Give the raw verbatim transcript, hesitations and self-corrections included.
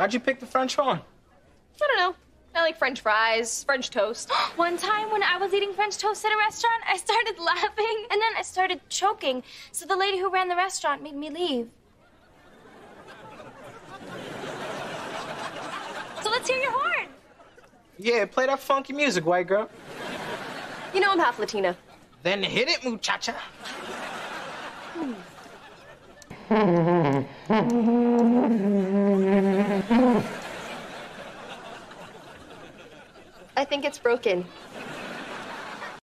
Why'd you pick the French horn? I don't know. I like French fries, French toast. One time when I was eating French toast at a restaurant, I started laughing, and then I started choking. So the lady who ran the restaurant made me leave. So let's hear your horn. Yeah, play that funky music, white girl. You know I'm half Latina. Then hit it, muchacha. I think it's broken.